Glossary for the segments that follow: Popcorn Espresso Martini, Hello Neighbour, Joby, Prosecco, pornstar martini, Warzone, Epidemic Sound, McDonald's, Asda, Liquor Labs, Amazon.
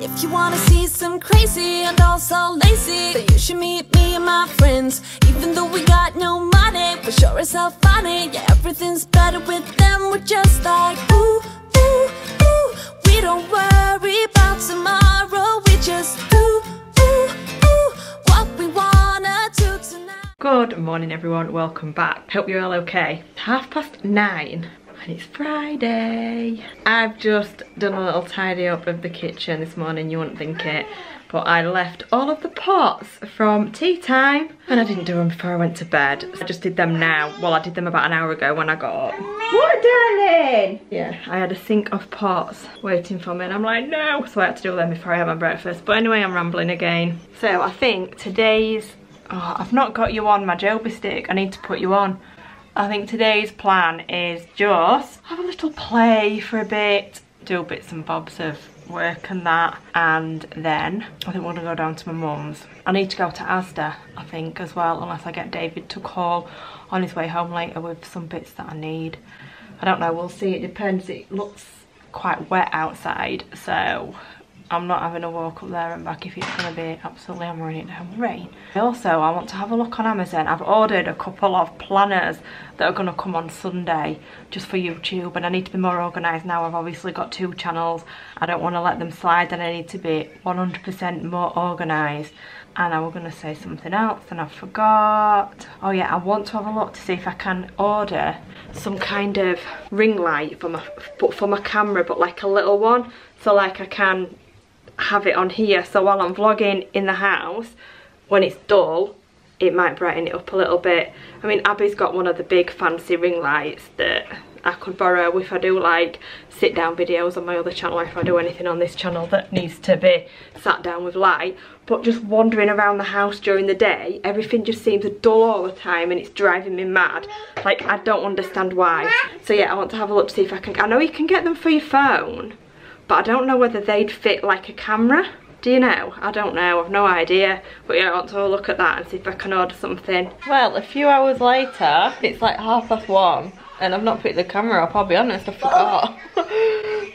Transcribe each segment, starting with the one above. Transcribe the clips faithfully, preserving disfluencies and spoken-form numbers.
If you wanna see some crazy and also lazy, then you should meet me and my friends. Even though we got no money, but sure it's all funny. Yeah, everything's better with them. We're just like, ooh, ooh, ooh. We don't worry about tomorrow. We just ooh, ooh, ooh. What we wanna do tonight. Good morning, everyone. Welcome back. Hope you're all okay. Half past nine. And it's Friday. I've just done a little tidy up of the kitchen this morning, you wouldn't think it, but I left all of the pots from tea time and I didn't do them before I went to bed. So I just did them now. Well, I did them about an hour ago when I got up. What, darling? Yeah, I had a sink of pots waiting for me and I'm like, no. So I had to do them before I had my breakfast. But anyway, I'm rambling again. So I think today's, oh, I've not got you on my Joby stick. I need to put you on. I think today's plan is just have a little play for a bit, do bits and bobs of work and that, and then I think we're gonna go down to my mum's. I need to go to Asda, I think, as well, unless I get David to call on his way home later with some bits that I need. I don't know, we'll see, it depends. It looks quite wet outside, so I'm not having a walk up there and back if it's going to be absolutely hammering it down with rain. Also, I want to have a look on Amazon. I've ordered a couple of planners that are going to come on Sunday just for YouTube, and I need to be more organised now. I've obviously got two channels. I don't want to let them slide, and I need to be one hundred percent more organised. And I was going to say something else and I forgot. Oh yeah, I want to have a look to see if I can order some kind of ring light for my, but for my camera, but like a little one. So like I can have it on here, so while I'm vlogging in the house, when it's dull it might brighten it up a little bit. I mean, Abby's got one of the big fancy ring lights that I could borrow if I do like sit down videos on my other channel, or if I do anything on this channel that needs to be sat down with light. But just wandering around the house during the day, everything just seems dull all the time and it's driving me mad. Like, I don't understand why. So yeah, I want to have a look to see if I can. I know you can get them for your phone, but I don't know whether they'd fit like a camera. Do you know? I don't know, I've no idea. But yeah, I want to have a look at that and see if I can order something. Well, a few hours later, it's like half past one and I've not picked the camera up, I'll be honest, I forgot.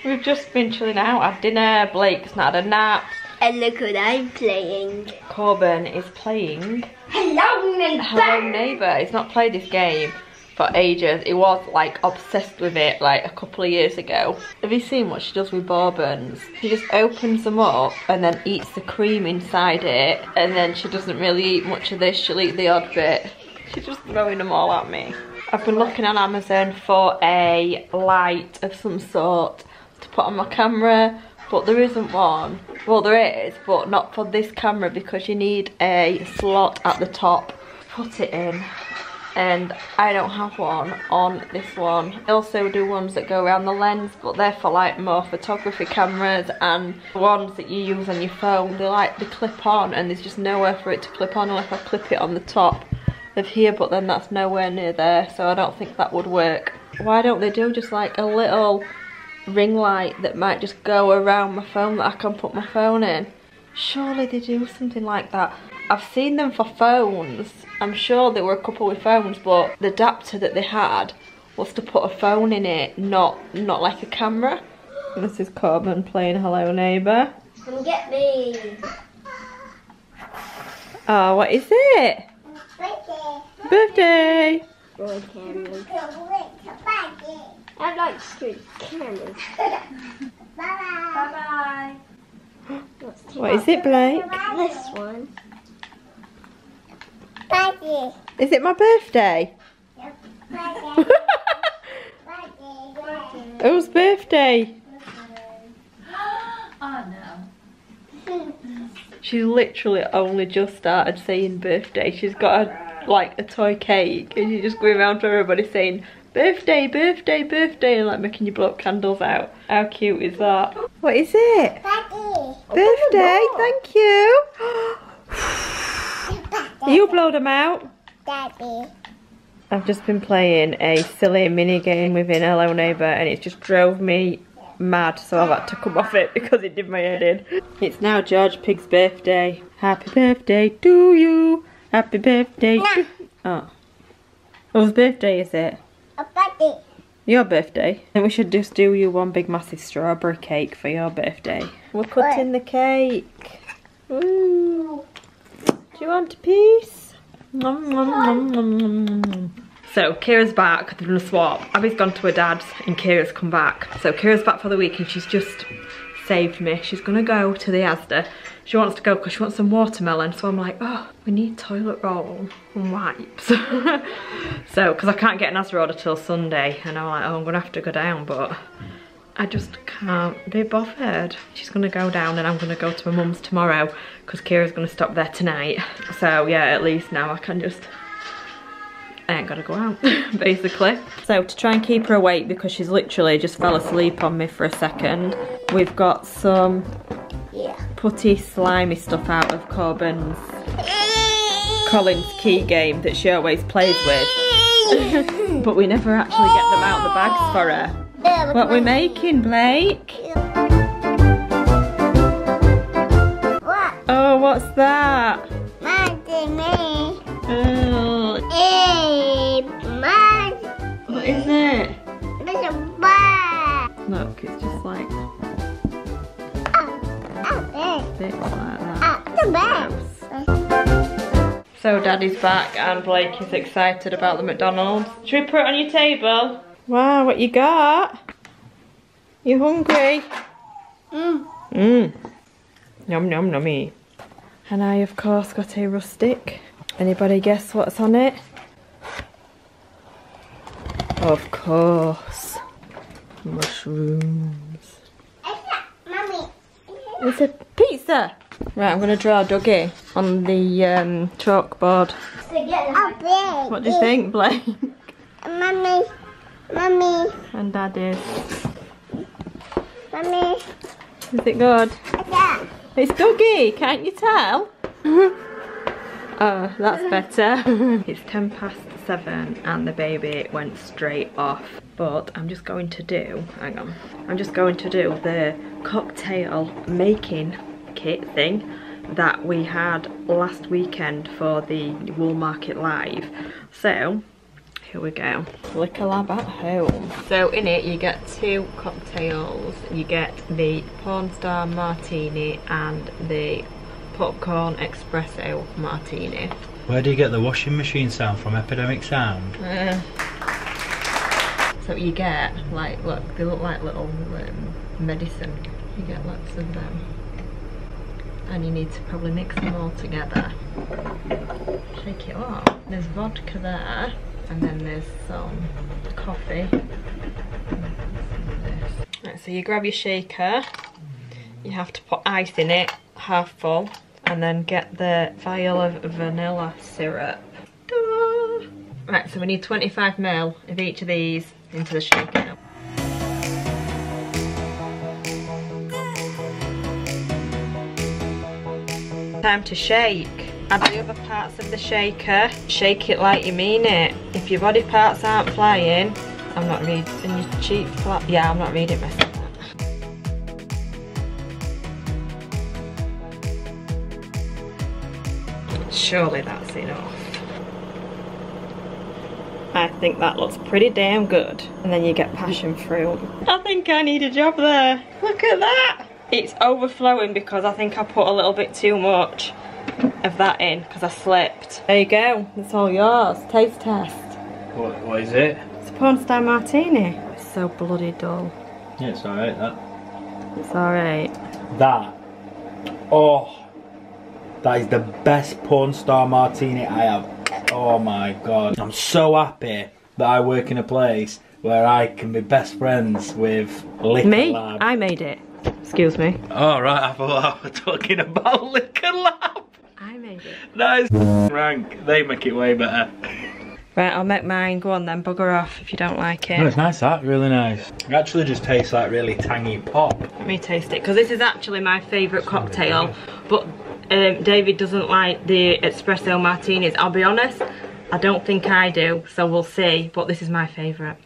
We've just been chilling out, had dinner, Blake's not had a nap. And look what I'm playing. Corbin is playing Hello Neighbour! Hello Neighbour. He's not played this game for ages. He was like obsessed with it like a couple of years ago. Have you seen what she does with bourbons? She just opens them up and then eats the cream inside it, and then she doesn't really eat much of this, she'll eat the odd bit. She's just throwing them all at me. I've been looking on Amazon for a light of some sort to put on my camera, but there isn't one. Well, there is, but not for this camera because you need a slot at the top to put it in. And I don't have one on this one. I also do ones that go around the lens, but they're for like more photography cameras, and the ones that you use on your phone, they like the clip on, and there's just nowhere for it to clip on unless I clip it on the top of here, but then that's nowhere near there, so I don't think that would work. Why don't they do just like a little ring light that might just go around my phone that I can put my phone in? Surely they do something like that. I've seen them for phones. I'm sure there were a couple with phones, but the adapter that they had was to put a phone in it, not not like a camera. This is Corbin playing Hello Neighbour. Come get me. Oh, what is it? Birthday. Birthday. I like street cameras. Bye-bye. Bye-bye. What is it, Blake? This one. Birthday. Is it my birthday? Yep. Birthday. Birthday. Whose birthday? Oh no. She's literally only just started saying birthday. She's got a, like a toy cake and she's just going around to everybody saying birthday, birthday, birthday, and like making you blow up candles out. How cute is that? What is it? Birthday. Birthday, thank you. You blow them out. Daddy. I've just been playing a silly mini game within Hello Neighbour and it just drove me mad, so I've had to come off it because it did my head in. It's now George Pig's birthday. Happy birthday to you. Happy birthday to... Oh. Whose birthday is it? A birthday. your birthday. I think we should just do you one big massive strawberry cake for your birthday. We're cutting the cake. Ooh. Do you want a piece? Nom, nom, nom, nom, nom, nom. So Kira's back, they've done a swap. Abby's gone to her dad's and Kira's come back. So Kira's back for the week and she's just saved me. She's gonna go to the Asda. She wants to go because she wants some watermelon. So I'm like, oh, we need toilet roll and wipes. So, because I can't get an Asda order till Sunday. And I'm like, oh, I'm gonna have to go down, but I just can't be bothered. She's gonna go down and I'm gonna go to my mum's tomorrow because Kira's gonna stop there tonight. So yeah, at least now I can just, I ain't gotta go out, basically. So to try and keep her awake because she's literally just fell asleep on me for a second, we've got some yeah. putty slimy stuff out of Corbin's, Colin's key game that she always plays with. But we never actually get them out of the bags for her. Yeah, what we're making, Blake? What? Oh, what's that? Martini. Oh. Hey, Martini. What is it? It's a bar. Look, it's just like oh, bits like that. Oh, it's so Daddy's back and Blake is excited about the McDonald's. Should we put it on your table? Wow, what you got? You hungry? Mmm. Mmm. Nom nom nommy. And I, of course, got a rustic. Anybody guess what's on it? Of course. Mushrooms. It's a pizza. Right, I'm going to draw Dougie on the um, chalkboard. What do you think, Blake? Mummy. Mummy. And Daddy. Mummy. Is it good? Yeah. It's Dougie, can't you tell? Oh, that's better. It's ten past seven and the baby went straight off. But I'm just going to do, hang on. I'm just going to do the cocktail making kit thing that we had last weekend for the Wool Market Live. So, here we go. Liquor Lab at home. So in it you get two cocktails. You get the Porn Star Martini and the Popcorn Espresso Martini. Where do you get the washing machine sound from? Epidemic Sound? Uh, so you get, like, look, they look like little um, medicine. You get lots of them. And you need to probably mix them all together. Shake it up. There's vodka there. And then there's some coffee. Right, so you grab your shaker, you have to put ice in it, half full, and then get the vial of vanilla syrup. Right, so we need twenty-five mil of each of these into the shaker. Time to shake. Add the other parts of the shaker, shake it like you mean it. If your body parts aren't flying, I'm not reading, and your cheek flap, yeah, I'm not reading myself. Surely that's enough. I think that looks pretty damn good. And then you get passion fruit. I think I need a job there. Look at that. It's overflowing because I think I put a little bit too much of that in because I slipped. There you go, it's all yours. Taste test. What, what is it? It's a Porn Star Martini. It's so bloody dull. Yeah, it's alright that. It's alright. That. Oh, that is the best Porn Star Martini I have. Oh my god. I'm so happy that I work in a place where I can be best friends with Liquor Lab. Me? I made it. Excuse me. Oh right, I thought I was talking about Liquor Lab. I made it. That is rank. They make it way better. Right, I'll make mine. Go on then, bugger off if you don't like it. Oh, it's nice that, really nice. It actually just tastes like really tangy pop. Let me taste it, because this is actually my favourite cocktail. But um, David doesn't like the espresso martinis. I'll be honest, I don't think I do, so we'll see. But this is my favourite.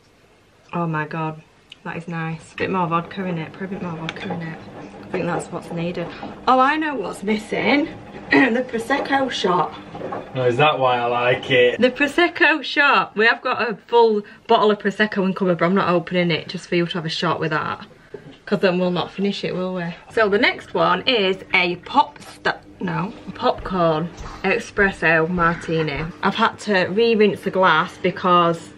Oh my god. That is nice. A bit more vodka in it, put a bit more vodka in it. I think that's what's needed. Oh, I know what's missing. The Prosecco shot. Oh, is that why I like it? The Prosecco shot. We have got a full bottle of Prosecco in cupboard, but I'm not opening it just for you to have a shot with that. Because then we'll not finish it, will we? So the next one is a pop st no, a popcorn espresso martini. I've had to re-rinse the glass because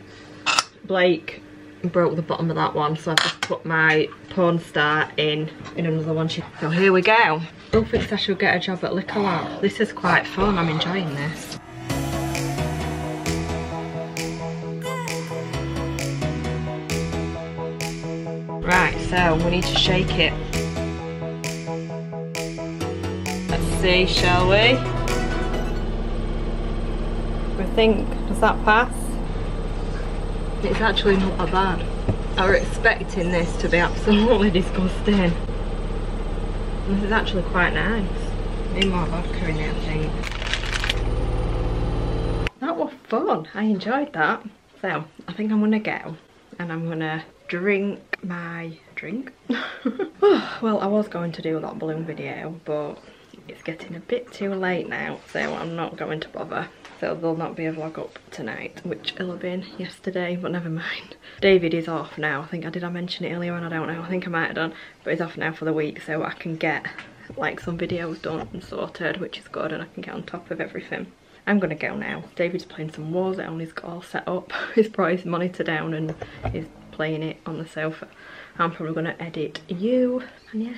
Blake broke the bottom of that one, so I've just put my porn star in in another one. So here we go. Who thinks I should get a job at Liquor Labs? This is quite fun. I'm enjoying this. Right, so we need to shake it. Let's see, shall we? We think, does that pass? It's actually not that bad. I were expecting this to be absolutely disgusting. This is actually quite nice. Need more vodka in it, I think. That was fun. I enjoyed that. So, I think I'm gonna go and I'm gonna drink my drink. Well, I was going to do that balloon video, but it's getting a bit too late now, so I'm not going to bother. So there'll not be a vlog up tonight, which it'll have been yesterday, but never mind. David is off now. I think I did I mention it earlier on, I don't know, I think I might have done, but he's off now for the week, so I can get like some videos done and sorted, which is good, and I can get on top of everything. I'm gonna go now. David's playing some Warzone, he's got all set up, he's brought his monitor down and he's playing it on the sofa. I'm probably gonna edit you, and yes,